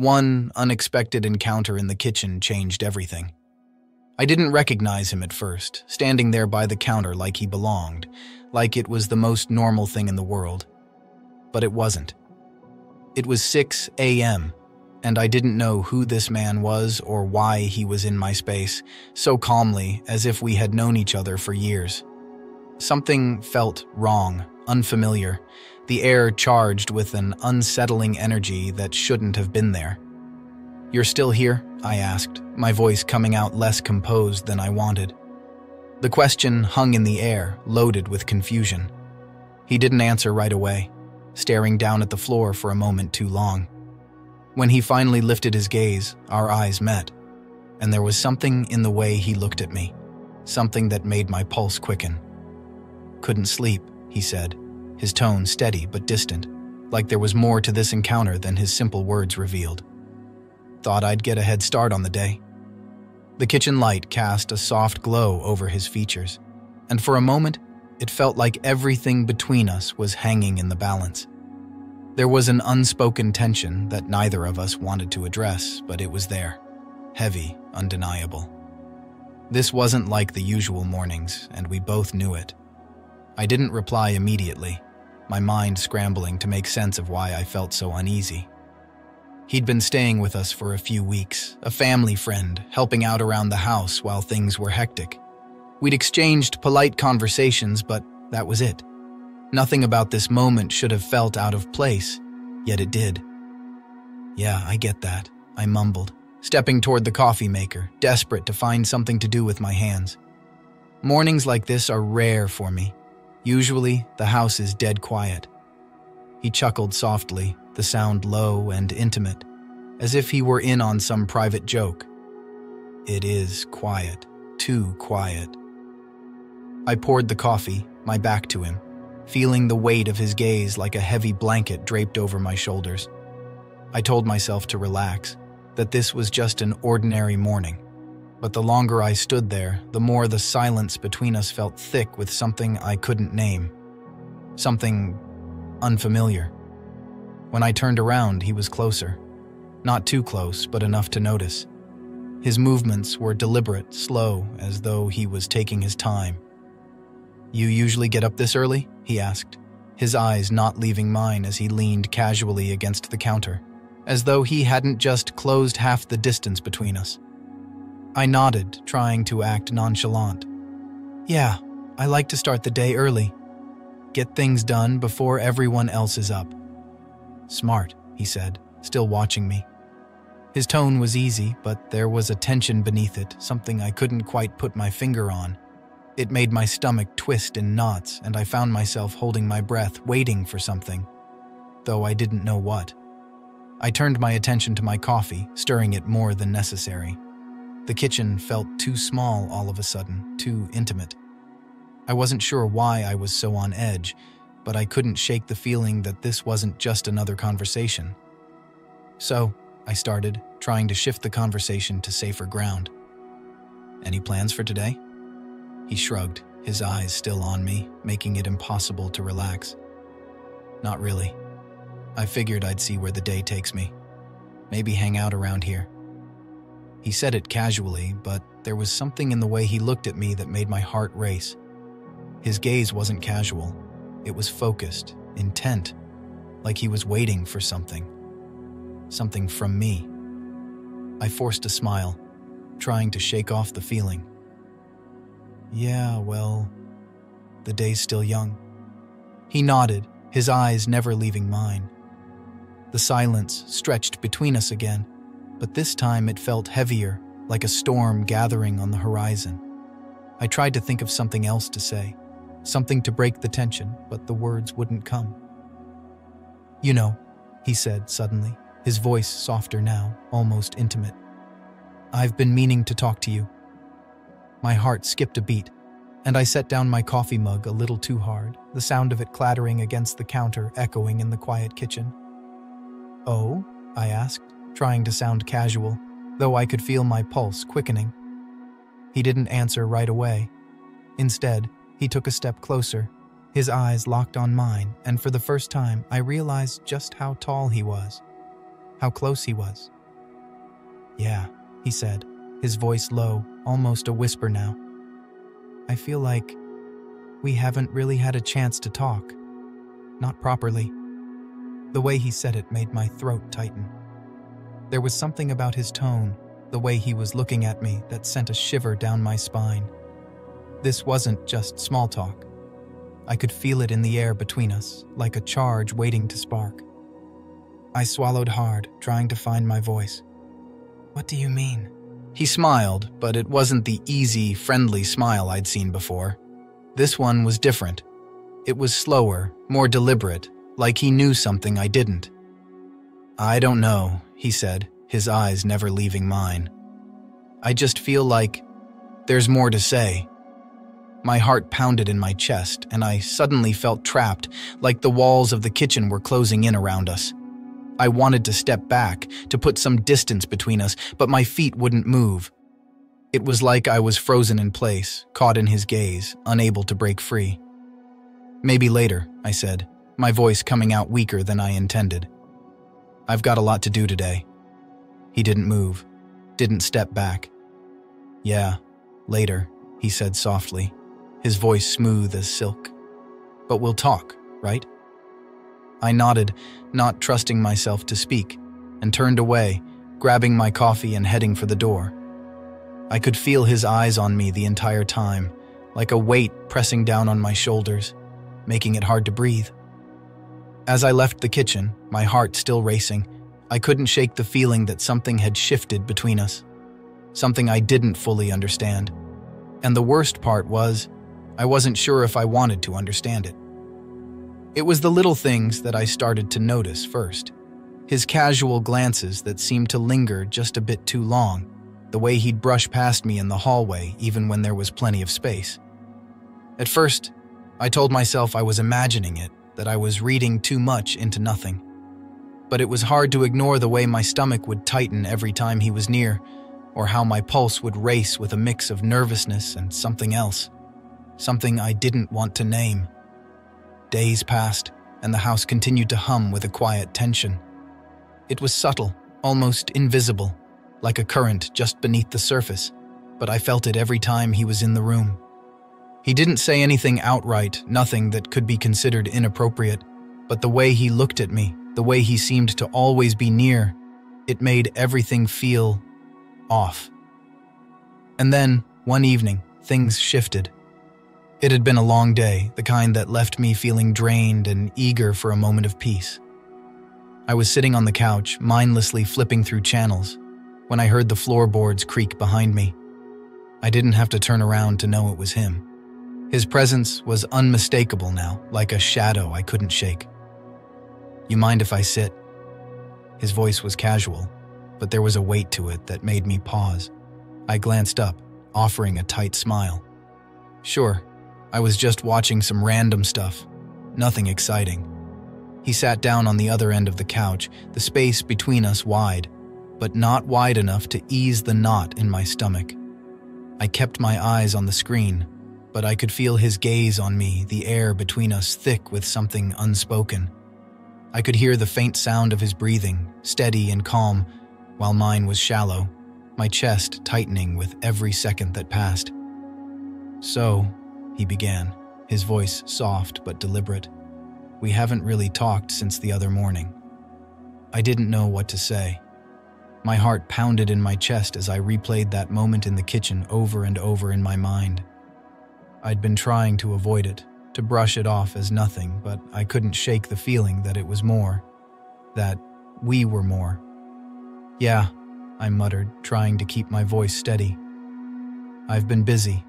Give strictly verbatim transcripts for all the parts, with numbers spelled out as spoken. One unexpected encounter in the kitchen changed everything. I didn't recognize him at first, standing there by the counter like he belonged, like it was the most normal thing in the world. But it wasn't. It was six a m, and I didn't know who this man was or why he was in my space, so calmly as if we had known each other for years. Something felt wrong, unfamiliar, the air charged with an unsettling energy that shouldn't have been there. "You're still here?" I asked, my voice coming out less composed than I wanted. The question hung in the air, loaded with confusion. He didn't answer right away, staring down at the floor for a moment too long. When he finally lifted his gaze, our eyes met, and there was something in the way he looked at me, something that made my pulse quicken. "Couldn't sleep," he said, his tone steady but distant, like there was more to this encounter than his simple words revealed. "Thought I'd get a head start on the day." The kitchen light cast a soft glow over his features, and for a moment, it felt like everything between us was hanging in the balance. There was an unspoken tension that neither of us wanted to address, but it was there, heavy, undeniable. This wasn't like the usual mornings, and we both knew it. I didn't reply immediately, my mind scrambling to make sense of why I felt so uneasy. He'd been staying with us for a few weeks, a family friend, helping out around the house while things were hectic. We'd exchanged polite conversations, but that was it. Nothing about this moment should have felt out of place, yet it did. "Yeah, I get that," I mumbled, stepping toward the coffee maker, desperate to find something to do with my hands. Mornings like this are rare for me. Usually, the house is dead quiet. He chuckled softly, the sound low and intimate, as if he were in on some private joke. "It is quiet, too quiet." I poured the coffee, my back to him, feeling the weight of his gaze like a heavy blanket draped over my shoulders. I told myself to relax, that this was just an ordinary morning. But the longer I stood there, the more the silence between us felt thick with something I couldn't name. Something unfamiliar. When I turned around, he was closer. Not too close, but enough to notice. His movements were deliberate, slow, as though he was taking his time. "You usually get up this early?" he asked, his eyes not leaving mine as he leaned casually against the counter, as though he hadn't just closed half the distance between us. I nodded, trying to act nonchalant. "Yeah, I like to start the day early. Get things done before everyone else is up." "Smart," he said, still watching me. His tone was easy, but there was a tension beneath it, something I couldn't quite put my finger on. It made my stomach twist in knots, and I found myself holding my breath, waiting for something, though I didn't know what. I turned my attention to my coffee, stirring it more than necessary. The kitchen felt too small all of a sudden, too intimate. I wasn't sure why I was so on edge, but I couldn't shake the feeling that this wasn't just another conversation. So, I started, trying to shift the conversation to safer ground. "Any plans for today?" He shrugged, his eyes still on me, making it impossible to relax. "Not really. I figured I'd see where the day takes me. Maybe hang out around here." He said it casually, but there was something in the way he looked at me that made my heart race. His gaze wasn't casual. It was focused, intent, like he was waiting for something. Something from me. I forced a smile, trying to shake off the feeling. "Yeah, well, the day's still young." He nodded, his eyes never leaving mine. The silence stretched between us again, but this time it felt heavier, like a storm gathering on the horizon. I tried to think of something else to say, something to break the tension, but the words wouldn't come. "You know," he said suddenly, his voice softer now, almost intimate. "I've been meaning to talk to you." My heart skipped a beat, and I set down my coffee mug a little too hard, the sound of it clattering against the counter echoing in the quiet kitchen. "Oh?" I asked, trying to sound casual, though I could feel my pulse quickening. He didn't answer right away. Instead, he took a step closer, his eyes locked on mine, and for the first time, I realized just how tall he was. how close he was. "Yeah," he said, his voice low, almost a whisper now. "I feel like we haven't really had a chance to talk. Not properly." The way he said it made my throat tighten. There was something about his tone, the way he was looking at me, that sent a shiver down my spine. This wasn't just small talk. I could feel it in the air between us, like a charge waiting to spark. I swallowed hard, trying to find my voice. "What do you mean?" He smiled, but it wasn't the easy, friendly smile I'd seen before. This one was different. It was slower, more deliberate, like he knew something I didn't. "I don't know," he said, his eyes never leaving mine. "I just feel like there's more to say." My heart pounded in my chest, and I suddenly felt trapped, like the walls of the kitchen were closing in around us. I wanted to step back, to put some distance between us, but my feet wouldn't move. It was like I was frozen in place, caught in his gaze, unable to break free. "Maybe later," I said, my voice coming out weaker than I intended. "I've got a lot to do today." He didn't move, didn't step back. "Yeah, later," he said softly, his voice smooth as silk. "But we'll talk, right?" I nodded, not trusting myself to speak, and turned away, grabbing my coffee and heading for the door. I could feel his eyes on me the entire time, like a weight pressing down on my shoulders, making it hard to breathe. As I left the kitchen, my heart still racing, I couldn't shake the feeling that something had shifted between us, something I didn't fully understand. And the worst part was, I wasn't sure if I wanted to understand it. It was the little things that I started to notice first. His casual glances that seemed to linger just a bit too long, the way he'd brush past me in the hallway even when there was plenty of space. At first, I told myself I was imagining it, that I was reading too much into nothing. But it was hard to ignore the way my stomach would tighten every time he was near, or how my pulse would race with a mix of nervousness and something else, something I didn't want to name. Days passed, and the house continued to hum with a quiet tension. It was subtle, almost invisible, like a current just beneath the surface, but I felt it every time he was in the room. He didn't say anything outright, nothing that could be considered inappropriate, but the way he looked at me, the way he seemed to always be near, it made everything feel off. And then, one evening, things shifted. It had been a long day, the kind that left me feeling drained and eager for a moment of peace. I was sitting on the couch, mindlessly flipping through channels, when I heard the floorboards creak behind me. I didn't have to turn around to know it was him. His presence was unmistakable now, like a shadow I couldn't shake. "You mind if I sit?" His voice was casual, but there was a weight to it that made me pause. I glanced up, offering a tight smile. "Sure. I was just watching some random stuff. Nothing exciting." He sat down on the other end of the couch, the space between us wide, but not wide enough to ease the knot in my stomach. I kept my eyes on the screen, but I could feel his gaze on me, the air between us thick with something unspoken. I could hear the faint sound of his breathing, steady and calm, while mine was shallow, my chest tightening with every second that passed. "So," he began, his voice soft but deliberate. "We haven't really talked since the other morning." I didn't know what to say. My heart pounded in my chest as I replayed that moment in the kitchen over and over in my mind. I'd been trying to avoid it, to brush it off as nothing, but I couldn't shake the feeling that it was more, that we were more. "Yeah," I muttered, trying to keep my voice steady. "I've been busy."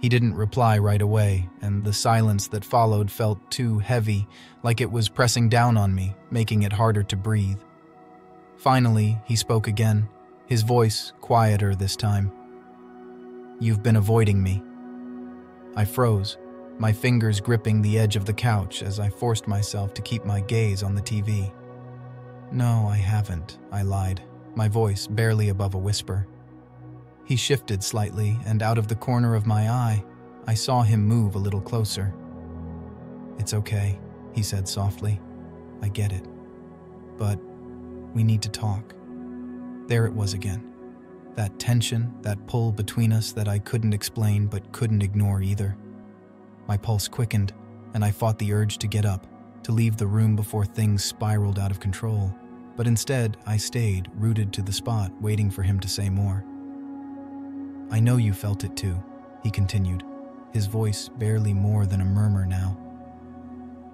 He didn't reply right away, and the silence that followed felt too heavy, like it was pressing down on me, making it harder to breathe. Finally, he spoke again, his voice quieter this time. "You've been avoiding me." I froze, my fingers gripping the edge of the couch as I forced myself to keep my gaze on the T V. "No, I haven't," I lied, my voice barely above a whisper. He shifted slightly, and out of the corner of my eye, I saw him move a little closer. "It's okay," he said softly. "I get it. But We need to talk. There it was again. That tension, that pull between us that I couldn't explain but couldn't ignore either. My pulse quickened, and I fought the urge to get up, to leave the room before things spiraled out of control. But instead, I stayed, rooted to the spot, waiting for him to say more. "I know you felt it too," he continued, his voice barely more than a murmur now.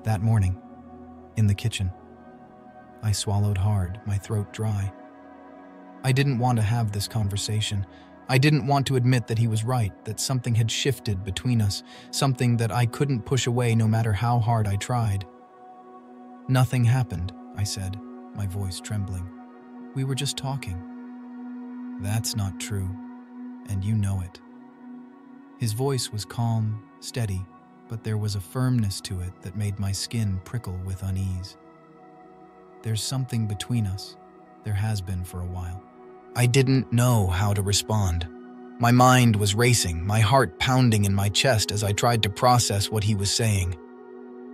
"That morning, in the kitchen." I swallowed hard, my throat dry. I didn't want to have this conversation. I didn't want to admit that he was right, that something had shifted between us, something that I couldn't push away no matter how hard I tried. "Nothing happened," I said, my voice trembling. "We were just talking." "That's not true, and you know it." His voice was calm, steady, but there was a firmness to it that made my skin prickle with unease. "There's something between us. There has been for a while." I didn't know how to respond. My mind was racing, my heart pounding in my chest as I tried to process what he was saying.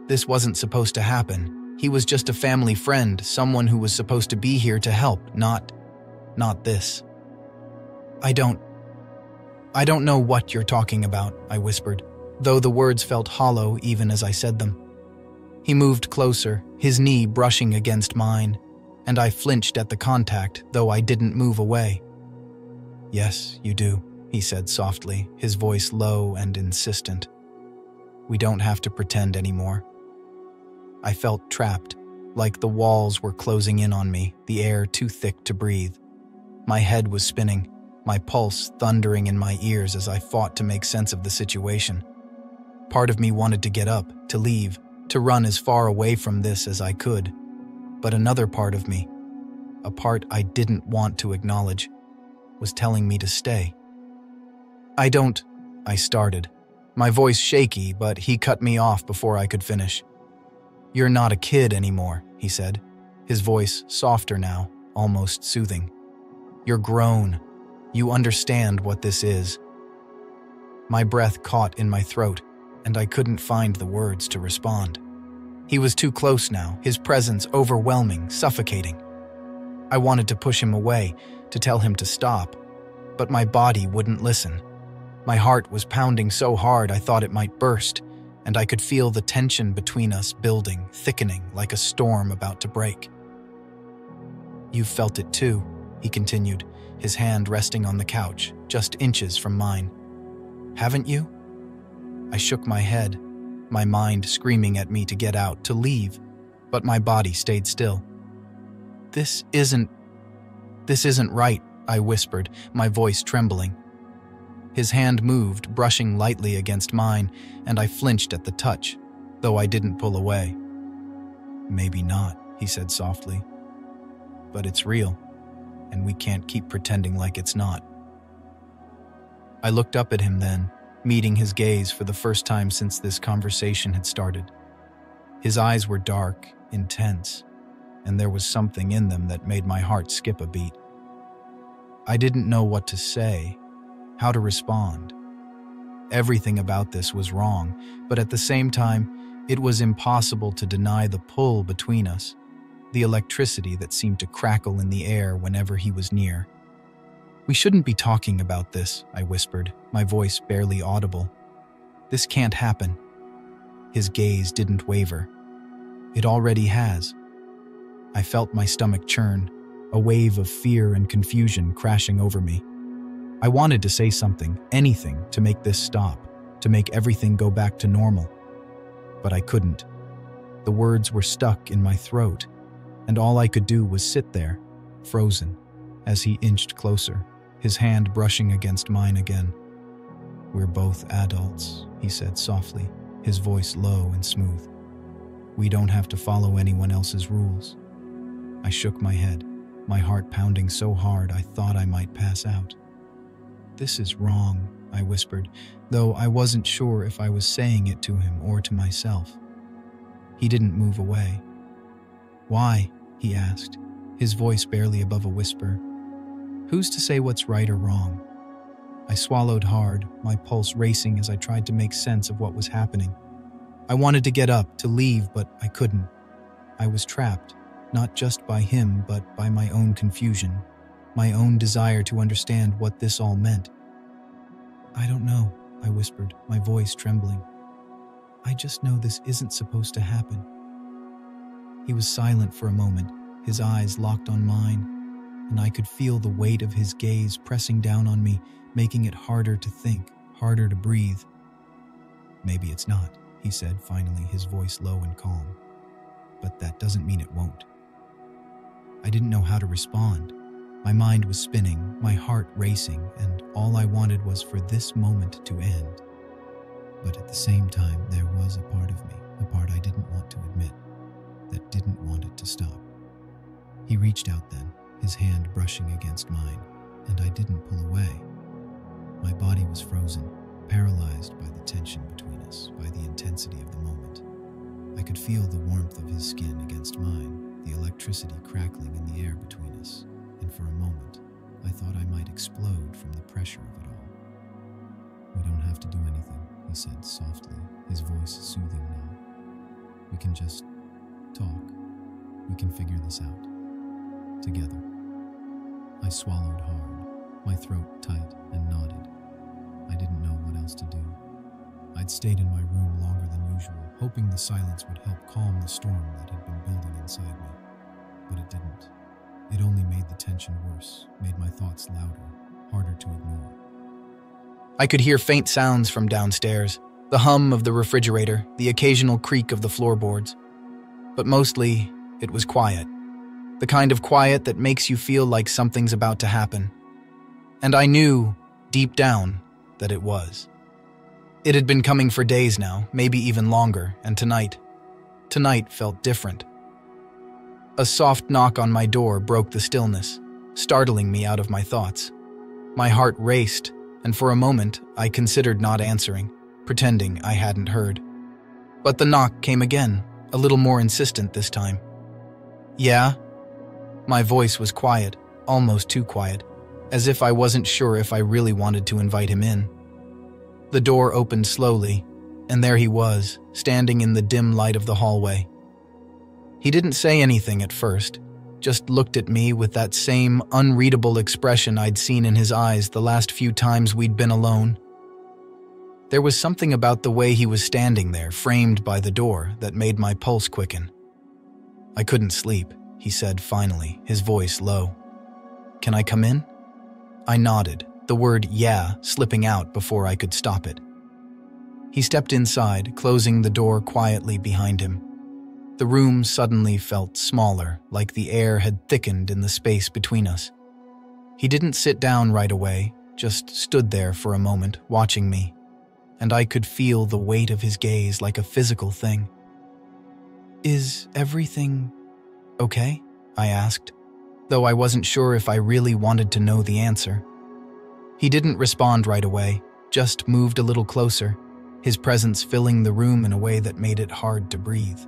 This wasn't supposed to happen. He was just a family friend, someone who was supposed to be here to help, not... not this. I don't... I don't know what you're talking about," I whispered, though the words felt hollow even as I said them. He moved closer, his knee brushing against mine, and I flinched at the contact, though I didn't move away. "Yes, you do," he said softly, his voice low and insistent. "We don't have to pretend anymore." I felt trapped, like the walls were closing in on me, the air too thick to breathe. My head was spinning, my pulse thundering in my ears as I fought to make sense of the situation. Part of me wanted to get up, to leave, to run as far away from this as I could. But another part of me, a part I didn't want to acknowledge, was telling me to stay. "I don't," I started, my voice shaky, but he cut me off before I could finish. "You're not a kid anymore," he said, his voice softer now, almost soothing. "You're grown. You understand what this is." My breath caught in my throat, and I couldn't find the words to respond. He was too close now, his presence overwhelming, suffocating. I wanted to push him away, to tell him to stop, but my body wouldn't listen. My heart was pounding so hard I thought it might burst, and I could feel the tension between us building, thickening like a storm about to break. "You felt it too," he continued, his hand resting on the couch, just inches from mine. "Haven't you?" I shook my head, my mind screaming at me to get out, to leave, but my body stayed still. This isn't... this isn't right, I whispered, my voice trembling. His hand moved, brushing lightly against mine, and I flinched at the touch, though I didn't pull away. "Maybe not," he said softly. "But it's real, and we can't keep pretending like it's not." I looked up at him then, meeting his gaze for the first time since this conversation had started. His eyes were dark, intense, and there was something in them that made my heart skip a beat. I didn't know what to say, how to respond. Everything about this was wrong, but at the same time, it was impossible to deny the pull between us, the electricity that seemed to crackle in the air whenever he was near. "We shouldn't be talking about this," I whispered, my voice barely audible. "This can't happen." His gaze didn't waver. "It already has." I felt my stomach churn, a wave of fear and confusion crashing over me. I wanted to say something, anything, to make this stop, to make everything go back to normal. But I couldn't. The words were stuck in my throat, and all I could do was sit there, frozen, as he inched closer, his hand brushing against mine again. "We're both adults," he said softly, his voice low and smooth. "We don't have to follow anyone else's rules." I shook my head, my heart pounding so hard I thought I might pass out. "This is wrong," I whispered, though I wasn't sure if I was saying it to him or to myself. He didn't move away. "Why?" he asked, his voice barely above a whisper. "Who's to say what's right or wrong?" I swallowed hard, my pulse racing as I tried to make sense of what was happening. I wanted to get up, to leave, but I couldn't. I was trapped, not just by him but by my own confusion, my own desire to understand what this all meant. "I don't know," I whispered, my voice trembling. "I just know this isn't supposed to happen." He was silent for a moment, his eyes locked on mine, and I could feel the weight of his gaze pressing down on me, making it harder to think, harder to breathe. "Maybe it's not," he said finally, his voice low and calm. "But that doesn't mean it won't." I didn't know how to respond. My mind was spinning, my heart racing, and all I wanted was for this moment to end. But at the same time, there was a part of me, a part I didn't want to admit, that didn't want it to stop. He reached out then, his hand brushing against mine, and I didn't pull away. My body was frozen, paralyzed by the tension between us, by the intensity of the moment. I could feel the warmth of his skin against mine, the electricity crackling in the air between us, and for a moment, I thought I might explode from the pressure of it all. "We don't have to do anything," he said softly, his voice soothing now. "We can just talk. We can figure this out. Together." I swallowed hard, my throat tight, and nodded. I didn't know what else to do. I'd stayed in my room longer than usual, hoping the silence would help calm the storm that had been building inside me. But it didn't. It only made the tension worse, made my thoughts louder, harder to ignore. I could hear faint sounds from downstairs, the hum of the refrigerator, the occasional creak of the floorboards. But mostly, it was quiet. The kind of quiet that makes you feel like something's about to happen. And I knew, deep down, that it was. It had been coming for days now, maybe even longer, and tonight, tonight felt different. A soft knock on my door broke the stillness, startling me out of my thoughts. My heart raced, and for a moment, I considered not answering, pretending I hadn't heard. But the knock came again, a little more insistent this time. "Yeah?" My voice was quiet, almost too quiet, as if I wasn't sure if I really wanted to invite him in. The door opened slowly, and there he was, standing in the dim light of the hallway. He didn't say anything at first, just looked at me with that same unreadable expression I'd seen in his eyes the last few times we'd been alone. There was something about the way he was standing there, framed by the door, that made my pulse quicken. "I couldn't sleep," he said finally, his voice low. "Can I come in?" I nodded, the word "yeah" slipping out before I could stop it. He stepped inside, closing the door quietly behind him. The room suddenly felt smaller, like the air had thickened in the space between us. He didn't sit down right away, just stood there for a moment, watching me, and I could feel the weight of his gaze like a physical thing. "Is everything okay?" I asked, though I wasn't sure if I really wanted to know the answer. He didn't respond right away, just moved a little closer, his presence filling the room in a way that made it hard to breathe.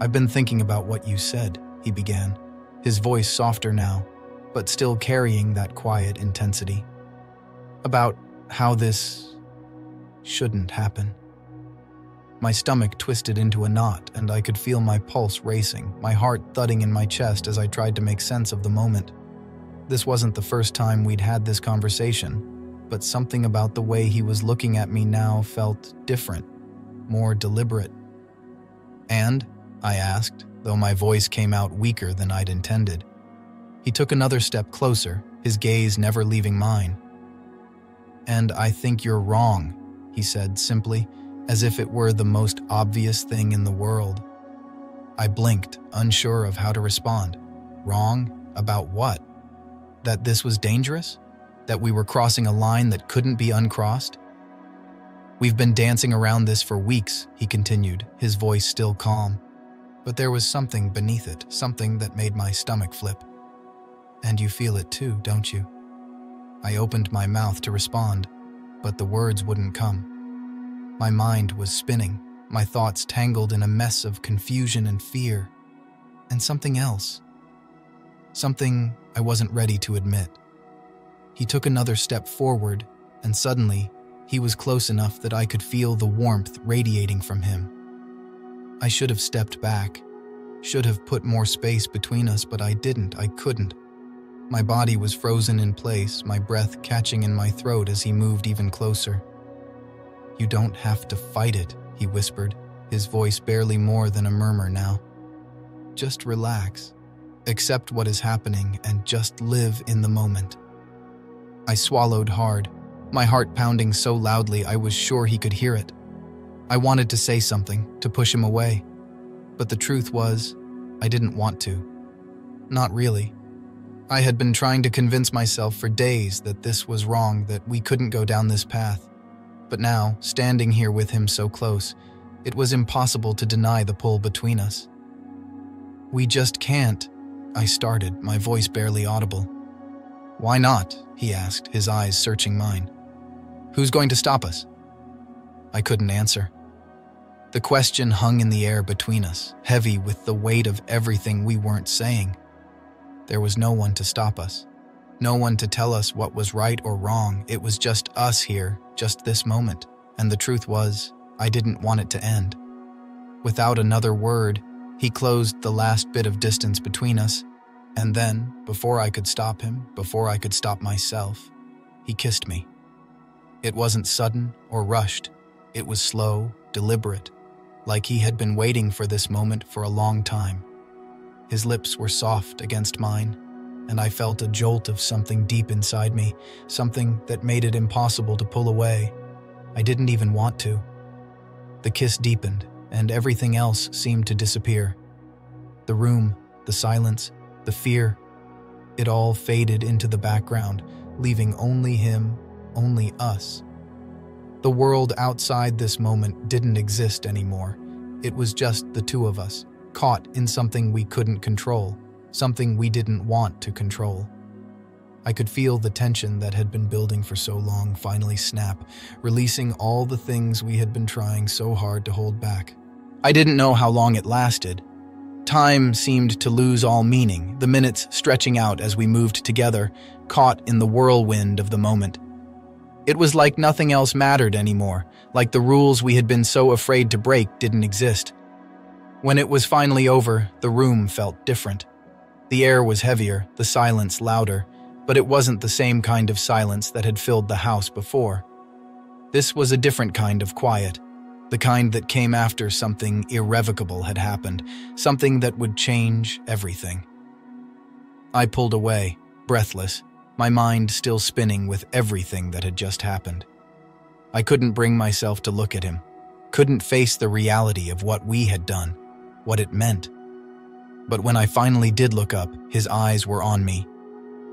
"I've been thinking about what you said," he began, his voice softer now, but still carrying that quiet intensity. "About how this shouldn't happen." My stomach twisted into a knot, and I could feel my pulse racing, my heart thudding in my chest as I tried to make sense of the moment. This wasn't the first time we'd had this conversation, but something about the way he was looking at me now felt different, more deliberate. "And?" I asked, though my voice came out weaker than I'd intended. He took another step closer, his gaze never leaving mine. "And I think you're wrong," he said simply, as if it were the most obvious thing in the world. I blinked, unsure of how to respond. Wrong? About what? That this was dangerous? That we were crossing a line that couldn't be uncrossed? "We've been dancing around this for weeks," he continued, his voice still calm. But there was something beneath it, something that made my stomach flip. "And you feel it too, don't you?" I opened my mouth to respond, but the words wouldn't come. My mind was spinning, my thoughts tangled in a mess of confusion and fear. And something else. Something I wasn't ready to admit. He took another step forward, and suddenly, he was close enough that I could feel the warmth radiating from him. I should have stepped back, Should have put more space between us, but I didn't. I couldn't. My body was frozen in place, my breath catching in my throat as he moved even closer. "You don't have to fight it," he whispered, his voice barely more than a murmur now. "Just relax, accept what is happening, and just live in the moment." I swallowed hard, my heart pounding so loudly I was sure he could hear it. I wanted to say something, to push him away. But the truth was, I didn't want to. Not really. I had been trying to convince myself for days that this was wrong, that we couldn't go down this path. But now, standing here with him so close, it was impossible to deny the pull between us. "We just can't," I started, my voice barely audible. "Why not?" he asked, his eyes searching mine. "Who's going to stop us?" I couldn't answer. The question hung in the air between us, heavy with the weight of everything we weren't saying. There was no one to stop us. No one to tell us what was right or wrong. It was just us here, just this moment. And the truth was, I didn't want it to end. Without another word, he closed the last bit of distance between us. And then, before I could stop him, before I could stop myself, he kissed me. It wasn't sudden or rushed. It was slow, deliberate, like he had been waiting for this moment for a long time. His lips were soft against mine, and I felt a jolt of something deep inside me, something that made it impossible to pull away. I didn't even want to. The kiss deepened, and everything else seemed to disappear. The room, the silence, the fear, it all faded into the background, leaving only him, only us. The world outside this moment didn't exist anymore. It was just the two of us, caught in something we couldn't control, something we didn't want to control. I could feel the tension that had been building for so long finally snap, releasing all the things we had been trying so hard to hold back. I didn't know how long it lasted. Time seemed to lose all meaning, the minutes stretching out as we moved together, caught in the whirlwind of the moment. It was like nothing else mattered anymore, like the rules we had been so afraid to break didn't exist. When it was finally over, the room felt different. The air was heavier, the silence louder, but it wasn't the same kind of silence that had filled the house before. This was a different kind of quiet, the kind that came after something irrevocable had happened, something that would change everything. I pulled away, breathless, my mind still spinning with everything that had just happened. I couldn't bring myself to look at him, couldn't face the reality of what we had done, what it meant. But when I finally did look up, his eyes were on me,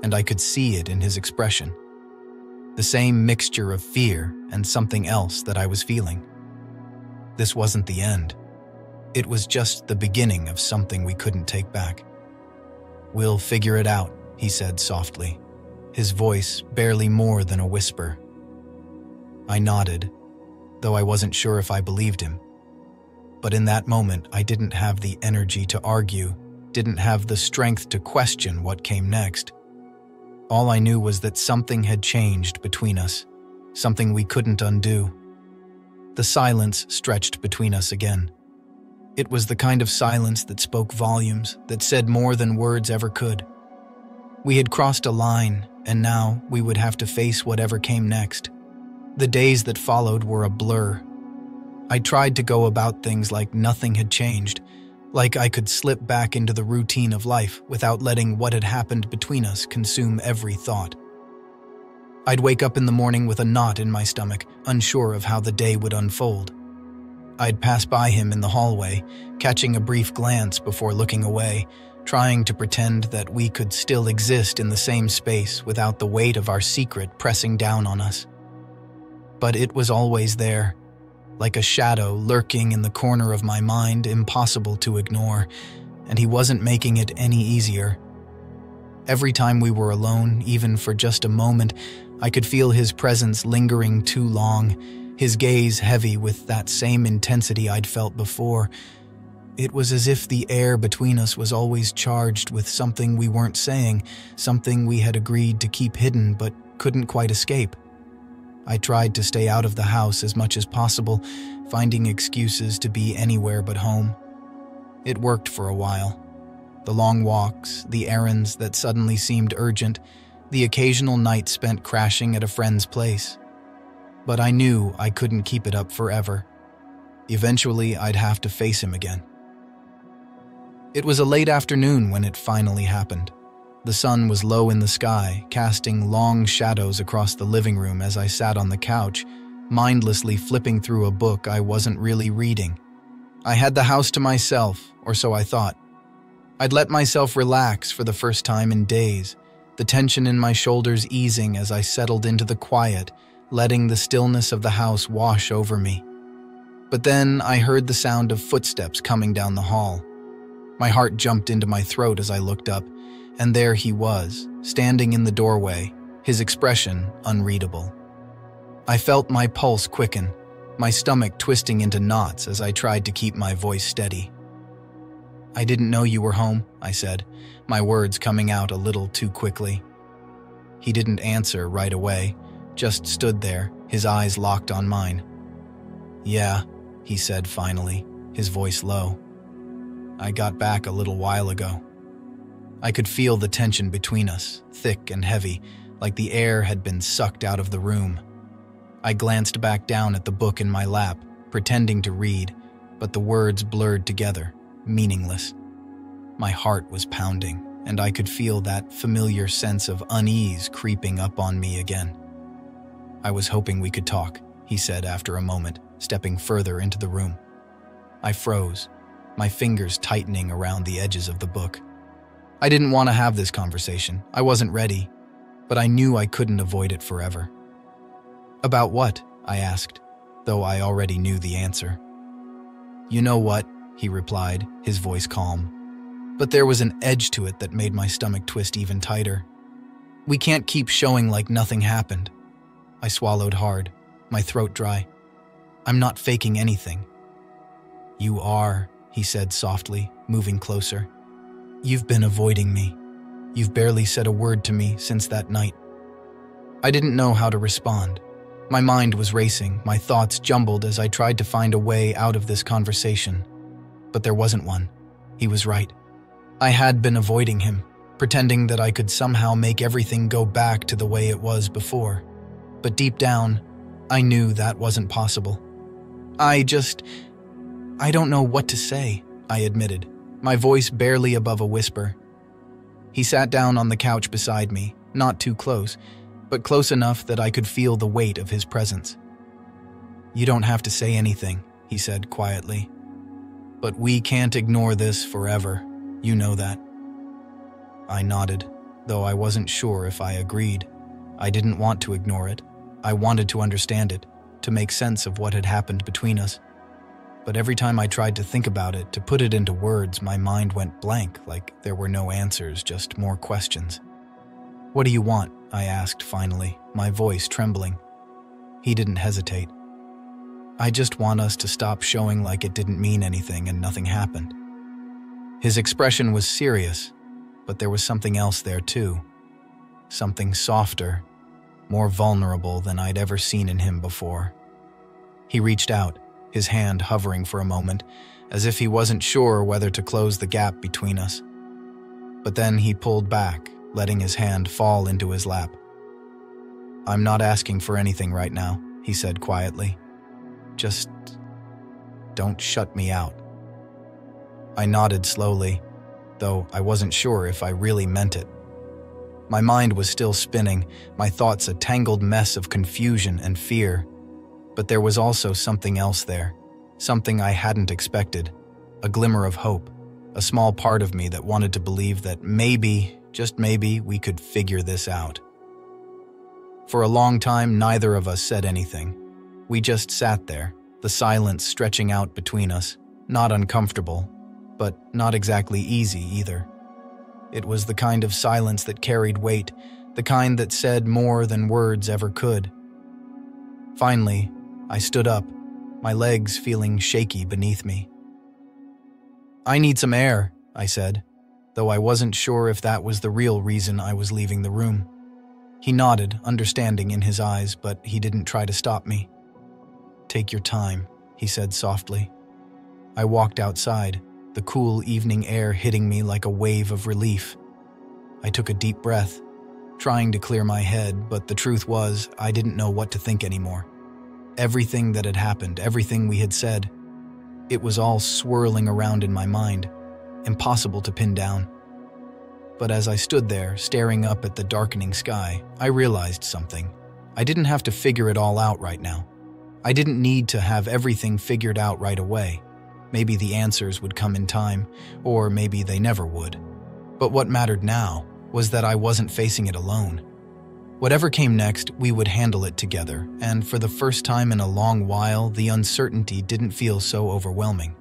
and I could see it in his expression. The same mixture of fear and something else that I was feeling. This wasn't the end. It was just the beginning of something we couldn't take back. "We'll figure it out," he said softly, his voice barely more than a whisper. I nodded, though I wasn't sure if I believed him. But in that moment, I didn't have the energy to argue, didn't have the strength to question what came next. All I knew was that something had changed between us, something we couldn't undo. The silence stretched between us again. It was the kind of silence that spoke volumes, that said more than words ever could. We had crossed a line, and now we would have to face whatever came next. The days that followed were a blur. I tried to go about things like nothing had changed, like I could slip back into the routine of life without letting what had happened between us consume every thought. I'd wake up in the morning with a knot in my stomach, unsure of how the day would unfold. I'd pass by him in the hallway, catching a brief glance before looking away, trying to pretend that we could still exist in the same space without the weight of our secret pressing down on us. But it was always there, like a shadow lurking in the corner of my mind, impossible to ignore, and he wasn't making it any easier. Every time we were alone, even for just a moment, I could feel his presence lingering too long, his gaze heavy with that same intensity I'd felt before. It was as if the air between us was always charged with something we weren't saying, something we had agreed to keep hidden but couldn't quite escape. I tried to stay out of the house as much as possible, finding excuses to be anywhere but home. It worked for a while. The long walks, the errands that suddenly seemed urgent, the occasional night spent crashing at a friend's place. But I knew I couldn't keep it up forever. Eventually, I'd have to face him again. It was a late afternoon when it finally happened. The sun was low in the sky, casting long shadows across the living room as I sat on the couch, mindlessly flipping through a book I wasn't really reading. I had the house to myself, or so I thought. I'd let myself relax for the first time in days, the tension in my shoulders easing as I settled into the quiet, letting the stillness of the house wash over me. But then I heard the sound of footsteps coming down the hall. My heart jumped into my throat as I looked up, and there he was, standing in the doorway, his expression unreadable. I felt my pulse quicken, my stomach twisting into knots as I tried to keep my voice steady. "I didn't know you were home," I said, my words coming out a little too quickly. He didn't answer right away, just stood there, his eyes locked on mine. "Yeah," he said finally, his voice low. "I got back a little while ago." I could feel the tension between us, thick and heavy, like the air had been sucked out of the room. I glanced back down at the book in my lap, pretending to read, but the words blurred together. Meaningless. My heart was pounding, and I could feel that familiar sense of unease creeping up on me again. "I was hoping we could talk," he said after a moment, stepping further into the room. I froze, my fingers tightening around the edges of the book. I didn't want to have this conversation. I wasn't ready, but I knew I couldn't avoid it forever. "About what?" I asked, though I already knew the answer. "You know what?" he replied, his voice calm. But there was an edge to it that made my stomach twist even tighter. "We can't keep showing like nothing happened." I swallowed hard, my throat dry. "I'm not faking anything." "You are," he said softly, moving closer. "You've been avoiding me. You've barely said a word to me since that night." I didn't know how to respond. My mind was racing, my thoughts jumbled as I tried to find a way out of this conversation. But there wasn't one. He was right. I had been avoiding him, pretending that I could somehow make everything go back to the way it was before. But deep down, I knew that wasn't possible. I just... I don't know what to say, I admitted, my voice barely above a whisper. He sat down on the couch beside me, not too close, but close enough that I could feel the weight of his presence. "You don't have to say anything," he said quietly. "But we can't ignore this forever. You know that." I nodded, though I wasn't sure if I agreed. I didn't want to ignore it. I wanted to understand it, to make sense of what had happened between us. But every time I tried to think about it, to put it into words, my mind went blank, like there were no answers, just more questions. "What do you want?" I asked finally, my voice trembling. He didn't hesitate. "I just want us to stop showing like it didn't mean anything and nothing happened." His expression was serious, but there was something else there too. Something softer, more vulnerable than I'd ever seen in him before. He reached out, his hand hovering for a moment, as if he wasn't sure whether to close the gap between us. But then he pulled back, letting his hand fall into his lap. "I'm not asking for anything right now," he said quietly. "Just don't shut me out." I nodded slowly, though I wasn't sure if I really meant it. My mind was still spinning, my thoughts a tangled mess of confusion and fear. But there was also something else there, something I hadn't expected, a glimmer of hope, a small part of me that wanted to believe that maybe, just maybe, we could figure this out. For a long time, neither of us said anything. We just sat there, the silence stretching out between us, not uncomfortable, but not exactly easy either. It was the kind of silence that carried weight, the kind that said more than words ever could. Finally, I stood up, my legs feeling shaky beneath me. "I need some air," I said, though I wasn't sure if that was the real reason I was leaving the room. He nodded, understanding in his eyes, but he didn't try to stop me. "Take your time," he said softly. I walked outside, the cool evening air hitting me like a wave of relief. I took a deep breath, trying to clear my head, but the truth was, I didn't know what to think anymore. Everything that had happened, everything we had said, it was all swirling around in my mind, impossible to pin down. But as I stood there, staring up at the darkening sky, I realized something. I didn't have to figure it all out right now. I didn't need to have everything figured out right away. Maybe the answers would come in time, or maybe they never would. But what mattered now was that I wasn't facing it alone. Whatever came next, we would handle it together, and for the first time in a long while, the uncertainty didn't feel so overwhelming.